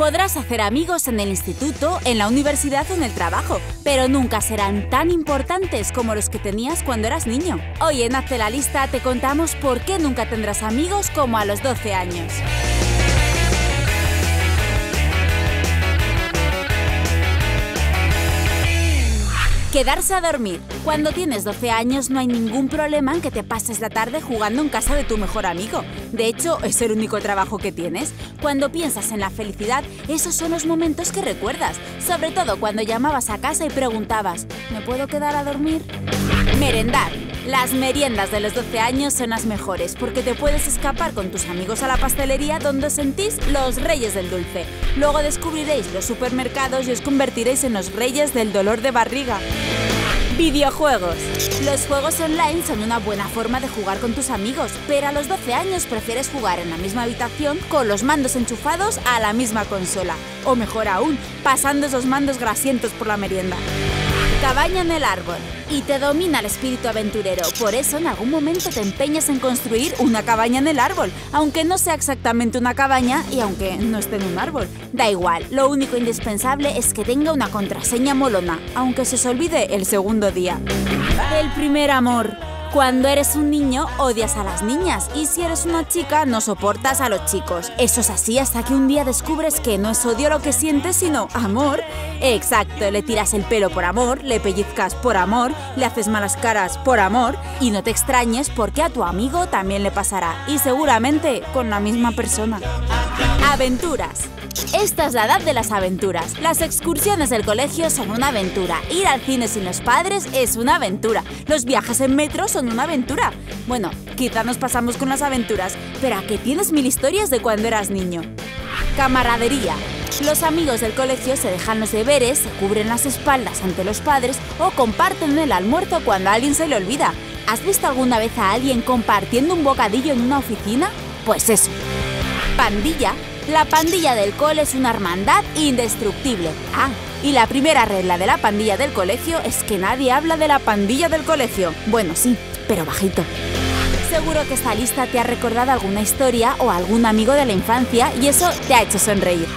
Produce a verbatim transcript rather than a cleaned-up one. Podrás hacer amigos en el instituto, en la universidad o en el trabajo, pero nunca serán tan importantes como los que tenías cuando eras niño. Hoy en Haztelalista te contamos por qué nunca tendrás amigos como a los doce años. Quedarse a dormir. Cuando tienes doce años no hay ningún problema en que te pases la tarde jugando en casa de tu mejor amigo. De hecho, es el único trabajo que tienes. Cuando piensas en la felicidad, esos son los momentos que recuerdas. Sobre todo cuando llamabas a casa y preguntabas, ¿me puedo quedar a dormir? Merendar. Las meriendas de los doce años son las mejores porque te puedes escapar con tus amigos a la pastelería donde os sentís los reyes del dulce. Luego descubriréis los supermercados y os convertiréis en los reyes del dolor de barriga. Videojuegos. Los juegos online son una buena forma de jugar con tus amigos, pero a los doce años prefieres jugar en la misma habitación con los mandos enchufados a la misma consola. O mejor aún, pasando esos mandos grasientos por la merienda. Cabaña en el árbol. Y te domina el espíritu aventurero, por eso en algún momento te empeñas en construir una cabaña en el árbol, aunque no sea exactamente una cabaña y aunque no esté en un árbol. Da igual, lo único indispensable es que tenga una contraseña molona, aunque se os olvide el segundo día. El primer amor. Cuando eres un niño odias a las niñas y si eres una chica no soportas a los chicos. Eso es así hasta que un día descubres que no es odio lo que sientes sino amor. Exacto, le tiras el pelo por amor, le pellizcas por amor, le haces malas caras por amor y no te extrañes porque a tu amigo también le pasará y seguramente con la misma persona. Aventuras. Esta es la edad de las aventuras. Las excursiones del colegio son una aventura. Ir al cine sin los padres es una aventura. Los viajes en metro son una aventura. Bueno, quizá nos pasamos con las aventuras, pero ¿a qué tienes mil historias de cuando eras niño? Camaradería. Los amigos del colegio se dejan los deberes, se cubren las espaldas ante los padres o comparten el almuerzo cuando a alguien se le olvida. ¿Has visto alguna vez a alguien compartiendo un bocadillo en una oficina? Pues eso. Pandilla. La pandilla del cole es una hermandad indestructible. Ah, y la primera regla de la pandilla del colegio es que nadie habla de la pandilla del colegio. Bueno, sí, pero bajito. Seguro que esta lista te ha recordado alguna historia o algún amigo de la infancia y eso te ha hecho sonreír.